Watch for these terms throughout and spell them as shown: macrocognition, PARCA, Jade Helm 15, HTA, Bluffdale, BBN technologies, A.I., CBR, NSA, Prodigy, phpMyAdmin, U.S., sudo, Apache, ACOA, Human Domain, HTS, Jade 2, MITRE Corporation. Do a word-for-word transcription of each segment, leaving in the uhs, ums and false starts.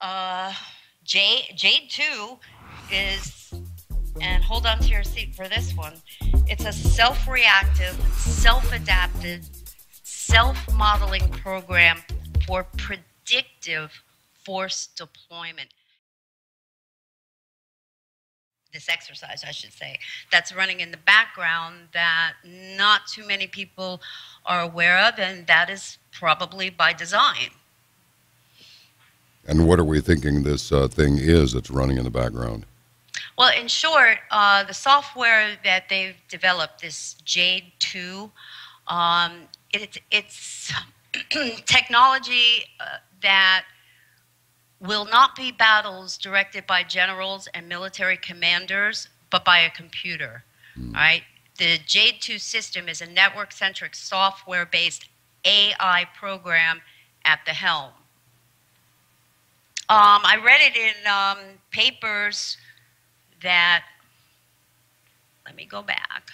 Uh, Jade, Jade two is, and hold on to your seat for this one, it's a self-reactive, self-adapted, self-modeling program for predictive force deployment. This exercise, I should say, that's running in the background that not too many people are aware of, and that is probably by design. And what are we thinking this uh, thing is that's running in the background? Well, in short, uh, the software that they've developed, this Jade two, um, it, it's technology uh, that will not be battles directed by generals and military commanders, but by a computer. Mm. All right? The Jade two system is a network-centric, software-based A I program at the helm. Um, I read it in um, papers that, let me go back.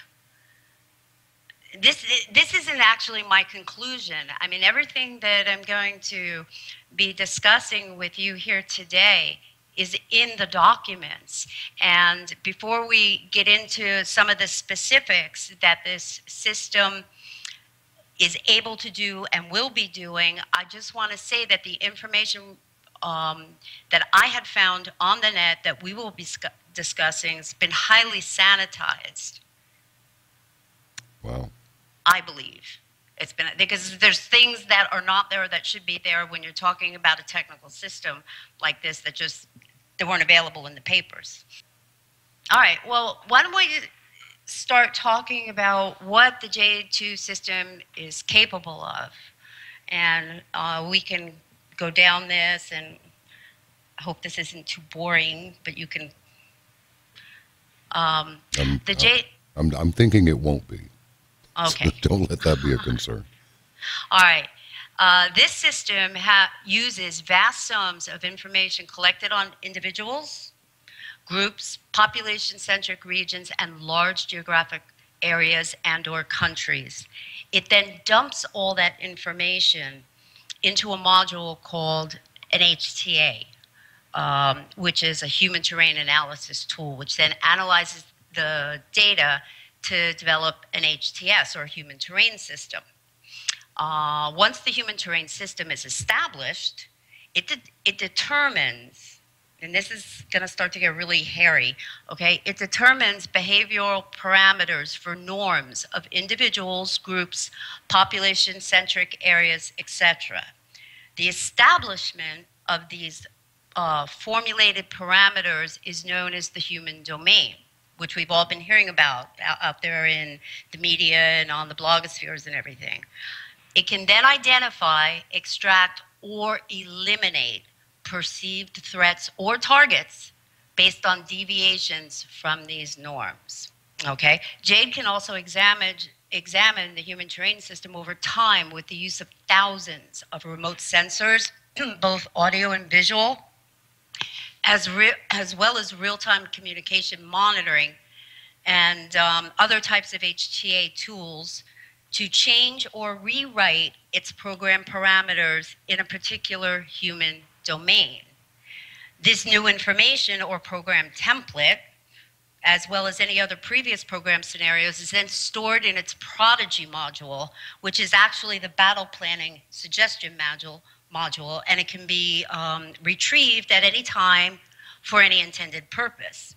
This, this isn't actually my conclusion. I mean, everything that I'm going to be discussing with you here today is in the documents. And before we get into some of the specifics that this system is able to do and will be doing, I just want to say that the information Um, that I had found on the net that we will be discussing has been highly sanitized. Wow. I believe it's been, because there's things that are not there that should be there when you're talking about a technical system like this that just, they weren't available in the papers. All right, well, why don't we start talking about what the Jade two system is capable of, and uh, we can go down this, and I hope this isn't too boring, but you can. Um, I'm, the J I'm, I'm thinking it won't be. Okay. So don't let that be a concern. All right. Uh, this system ha uses vast sums of information collected on individuals, groups, population-centric regions, and large geographic areas and/or countries. It then dumps all that information into a module called an H T A, um, which is a human terrain analysis tool, which then analyzes the data to develop an H T S, or a human terrain system. Uh, once the human terrain system is established, it, de it determines, and this is gonna start to get really hairy, okay? It determines behavioral parameters for norms of individuals, groups, population-centric areas, et cetera. The establishment of these uh, formulated parameters is known as the human domain, which we've all been hearing about out there in the media and on the blogospheres and everything. It can then identify, extract, or eliminate perceived threats or targets based on deviations from these norms, okay? Jade can also examine, examine the human terrain system over time with the use of thousands of remote sensors, both audio and visual, as, re as well as real-time communication monitoring and um, other types of H T A tools to change or rewrite its program parameters in a particular human domain. This new information or program template, as well as any other previous program scenarios, is then stored in its Prodigy module, which is actually the battle planning suggestion module, module and it can be um, retrieved at any time for any intended purpose.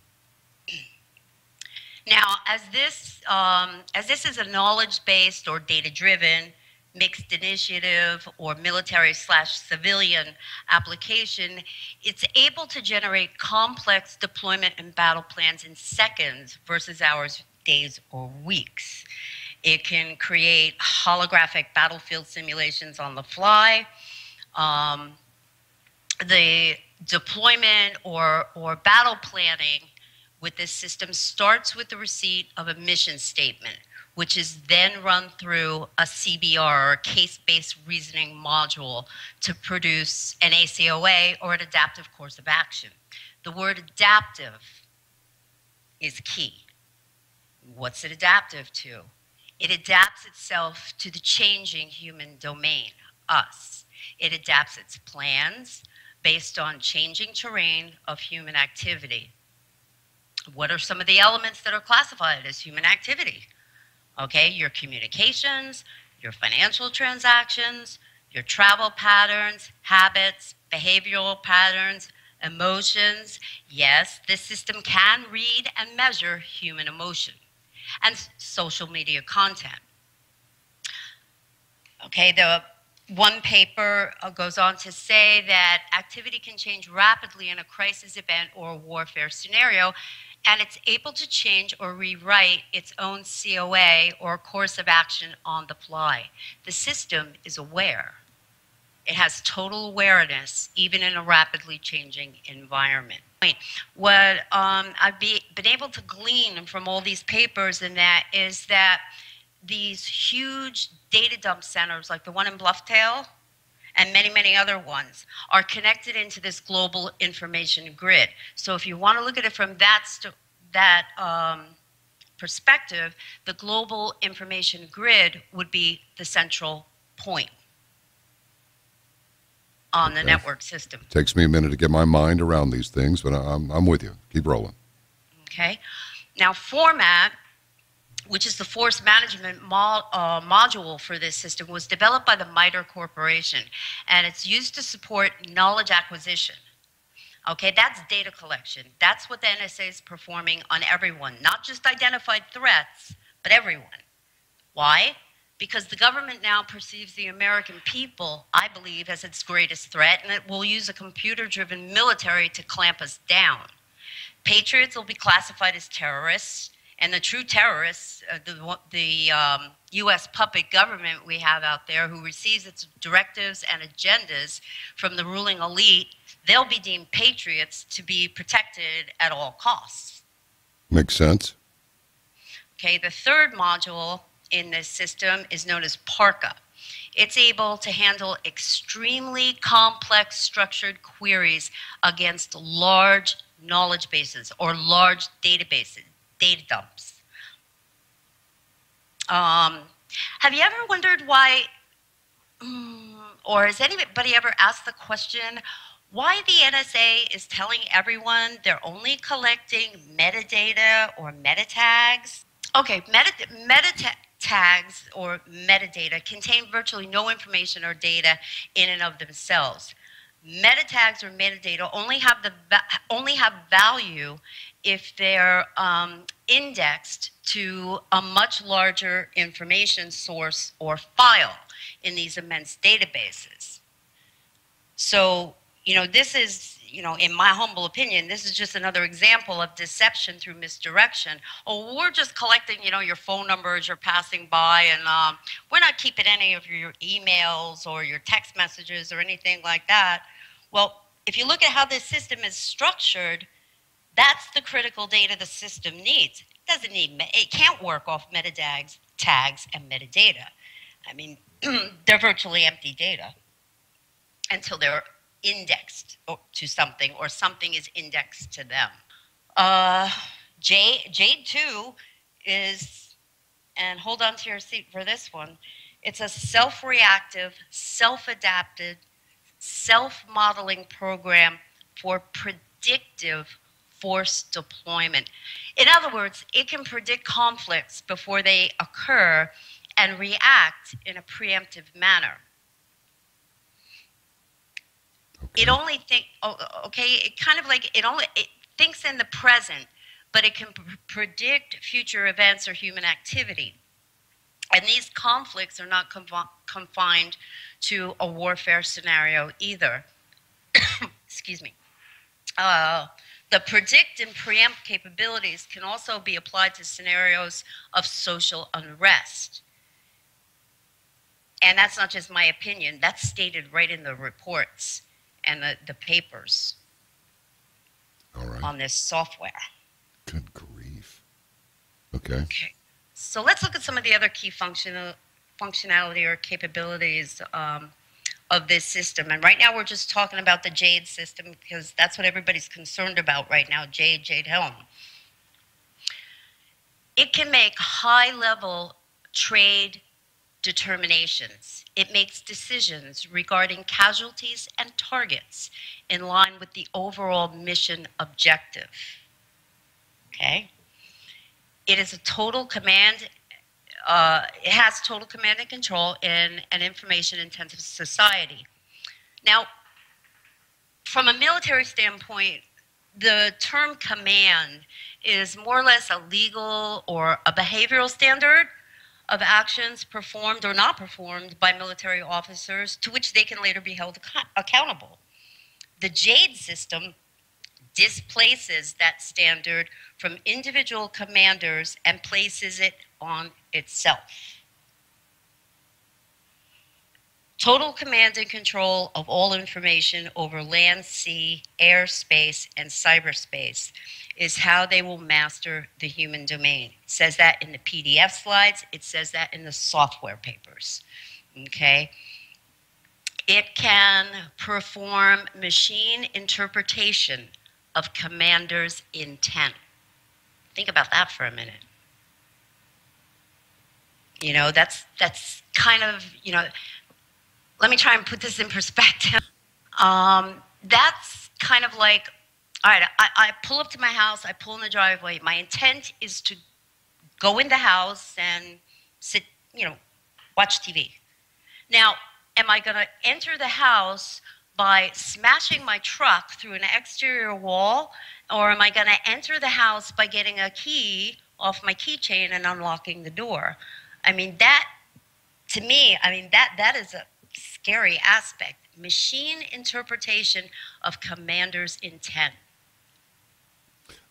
Now, as this, um, as this is a knowledge-based or data-driven mixed initiative or military slash civilian application, it's able to generate complex deployment and battle plans in seconds versus hours, days, or weeks. It can create holographic battlefield simulations on the fly. Um, the deployment or, or battle planning with this system starts with the receipt of a mission statement, which is then run through a C B R, or case-based reasoning module, to produce an A C O A or an adaptive course of action. The word adaptive is key. What's it adaptive to? It adapts itself to the changing human domain, us. It adapts its plans based on changing terrain of human activity. What are some of the elements that are classified as human activity? Okay, your communications, your financial transactions, your travel patterns, habits, behavioral patterns, emotions. Yes, this system can read and measure human emotion. And social media content. Okay, the one paper goes on to say that activity can change rapidly in a crisis event or warfare scenario, and it's able to change or rewrite its own C O A or course of action on the fly. The system is aware. It has total awareness, even in a rapidly changing environment. What um, I've be, been able to glean from all these papers and that is that these huge data dump centers, like the one in Bluffdale and many, many other ones, are connected into this global information grid. So if you want to look at it from that, that um, perspective, the global information grid would be the central point on the okay. network system. Takes me a minute to get my mind around these things, but I'm, I'm with you. Keep rolling. Okay. Now, format, which is the force management mo uh, module for this system, was developed by the MITRE Corporation, and it's used to support knowledge acquisition. Okay, that's data collection. That's what the N S A is performing on everyone, not just identified threats, but everyone. Why? Because the government now perceives the American people, I believe, as its greatest threat, and it will use a computer-driven military to clamp us down. Patriots will be classified as terrorists, and the true terrorists, uh, the, the um, U S puppet government we have out there, who receives its directives and agendas from the ruling elite, they'll be deemed patriots to be protected at all costs. Makes sense. Okay, the third module in this system is known as PARCA. It's able to handle extremely complex structured queries against large knowledge bases or large databases, data dumps. Um, have you ever wondered why, or has anybody ever asked the question, why the N S A is telling everyone they're only collecting metadata or meta tags? Okay, meta, meta tags. Tags or metadata contain virtually no information or data in and of themselves. Meta tags or metadata only have the only have value if they're um, indexed to a much larger information source or file in these immense databases. So, you know, this is, you know, in my humble opinion, this is just another example of deception through misdirection. Oh, we're just collecting, you know, your phone numbers, you're passing by, and um, we're not keeping any of your emails or your text messages or anything like that. Well, if you look at how this system is structured, that's the critical data the system needs. It doesn't need, it can't work off meta tags, tags and metadata. I mean, they're virtually empty data until they're indexed to something, or something is indexed to them. Uh, Jade, Jade two is, and hold on to your seat for this one, it's a self-reactive, self-adapted, self-modeling program for predictive force deployment. In other words, it can predict conflicts before they occur and react in a preemptive manner. It only think, oh, okay, it kind of like, it only it thinks in the present, but it can pr predict future events or human activity. And these conflicts are not confi confined to a warfare scenario either. Excuse me. Uh, the predict and preempt capabilities can also be applied to scenarios of social unrest. And that's not just my opinion, that's stated right in the reports and the, the papers. All right. On this software. Good grief. Okay. Okay. So let's look at some of the other key functional functionality or capabilities um, of this system. And right now we're just talking about the Jade system because that's what everybody's concerned about right now, Jade, Jade Helm. It can make high-level trade determinations. It makes decisions regarding casualties and targets in line with the overall mission objective. Okay? It is a total command, uh, it has total command and control in an information-intensive society. Now, from a military standpoint, the term command is more or less a legal or a behavioral standard of actions performed or not performed by military officers to which they can later be held ac- accountable. The Jade system displaces that standard from individual commanders and places it on itself. Total command and control of all information over land, sea, air, space, and cyberspace is how they will master the human domain. It says that in the P D F slides. It says that in the software papers, okay? It can perform machine interpretation of commander's intent. Think about that for a minute. You know, that's, that's kind of, you know, let me try and put this in perspective. Um, that's kind of like, all right, I, I pull up to my house, I pull in the driveway. My intent is to go in the house and sit, you know, watch T V. Now, am I gonna enter the house by smashing my truck through an exterior wall, or am I gonna enter the house by getting a key off my keychain and unlocking the door? I mean, that, to me, I mean, that that is a scary aspect. Machine interpretation of commander's intent.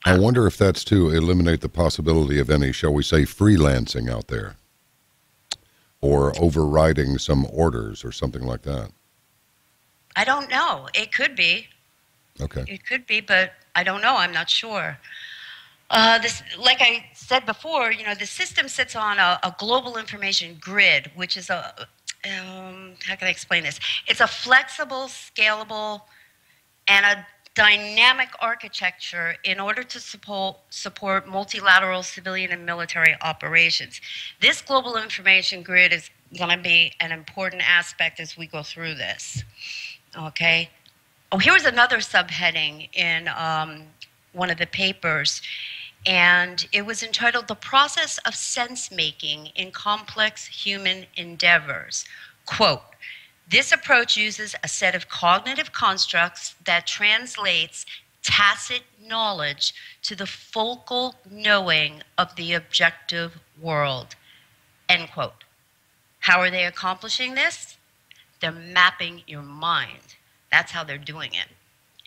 I wonder if that's to eliminate the possibility of any, shall we say, freelancing out there, or overriding some orders or something like that. I don't know. It could be. Okay. It could be, but I don't know. I'm not sure. Uh, this, like I said before, you know, the system sits on a, a global information grid, which is a, um, how can I explain this? It's a flexible, scalable, and a dynamic architecture in order to support, support multilateral civilian and military operations. This global information grid is going to be an important aspect as we go through this. Okay. Oh, here's another subheading in um, one of the papers, and it was entitled "The Process of Sense-Making in Complex Human Endeavors." Quote, "This approach uses a set of cognitive constructs that translates tacit knowledge to the focal knowing of the objective world." End quote. How are they accomplishing this? They're mapping your mind. That's how they're doing it.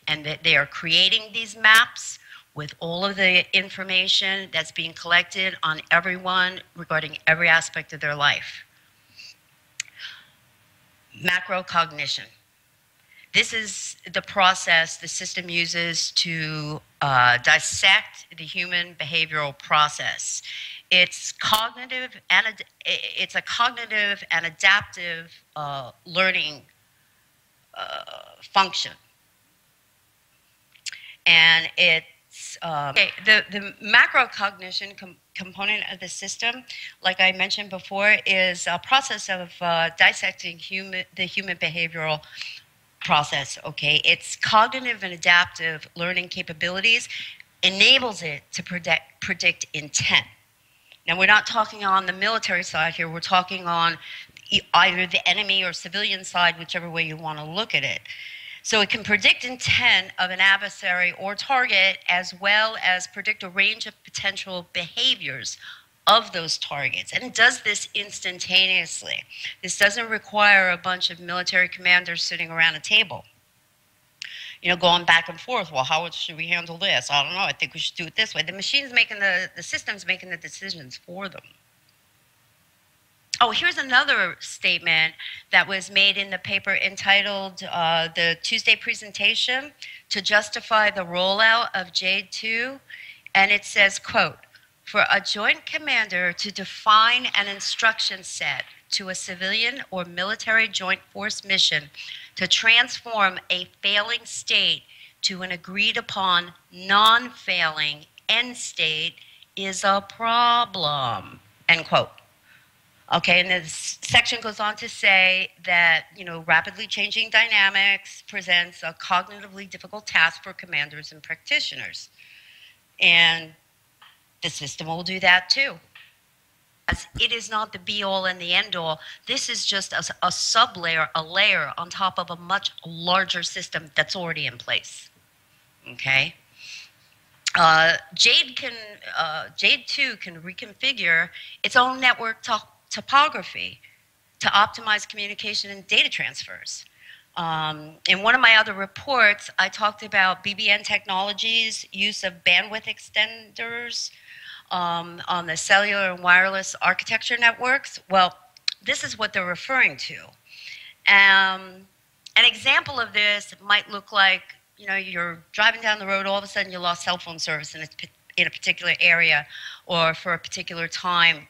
And they are creating these maps with all of the information that's being collected on everyone regarding every aspect of their life. Macrocognition. This is the process the system uses to uh, dissect the human behavioral process. It's cognitive and it's a cognitive and adaptive uh, learning uh, function, and it's um, okay, the the macrocognition com component of the system, like I mentioned before, is a process of uh, dissecting human the human behavioral process. Okay, it's cognitive and adaptive learning capabilities enables it to predict predict intent. Now, we're not talking on the military side here. We're talking on either the enemy or civilian side, whichever way you want to look at it. So it can predict intent of an adversary or target, as well as predict a range of potential behaviors of those targets. And it does this instantaneously. This doesn't require a bunch of military commanders sitting around a table, you know, going back and forth. Well, how should we handle this? I don't know. I think we should do it this way. The machine's making the, the system's making the decisions for them. Oh, here's another statement that was made in the paper entitled uh, "The Tuesday Presentation to Justify the Rollout of Jade two." And it says, quote, for a joint commander to define an instruction set to a civilian or military joint force mission to transform a failing state to an agreed-upon non-failing end state is a problem, end quote. Okay, and this section goes on to say that, you know, rapidly changing dynamics presents a cognitively difficult task for commanders and practitioners. And the system will do that too. As it is not the be-all and the end-all. This is just a, a sub-layer, a layer on top of a much larger system that's already in place, okay? Uh, Jade can, uh, Jade too can reconfigure its own network top topography to optimize communication and data transfers. Um, in one of my other reports, I talked about B B N technologies, use of bandwidth extenders um, on the cellular and wireless architecture networks. Well, this is what they're referring to. Um, an example of this might look like, you know, you're driving down the road, all of a sudden you lost cell phone service in a, in a particular area or for a particular time,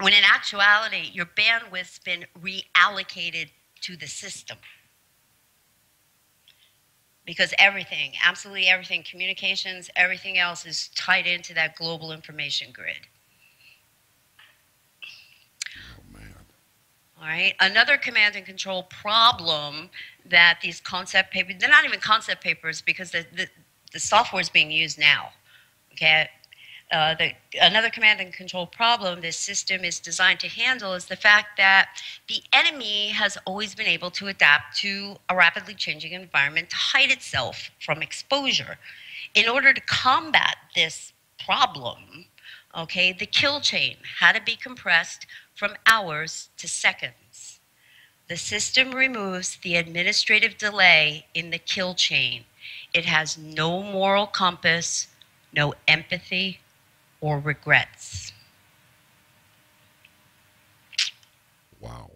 when in actuality, your bandwidth's been reallocated to the system. Because everything, absolutely everything, communications, everything else is tied into that global information grid. Oh, man. All right, another command and control problem that these concept papers, they're not even concept papers because the, the, the software is being used now, okay? Uh, the, another command and control problem this system is designed to handle is the fact that the enemy has always been able to adapt to a rapidly changing environment to hide itself from exposure. In order to combat this problem, okay, the kill chain had to be compressed from hours to seconds. The system removes the administrative delay in the kill chain. It has no moral compass, no empathy, or regrets. Wow.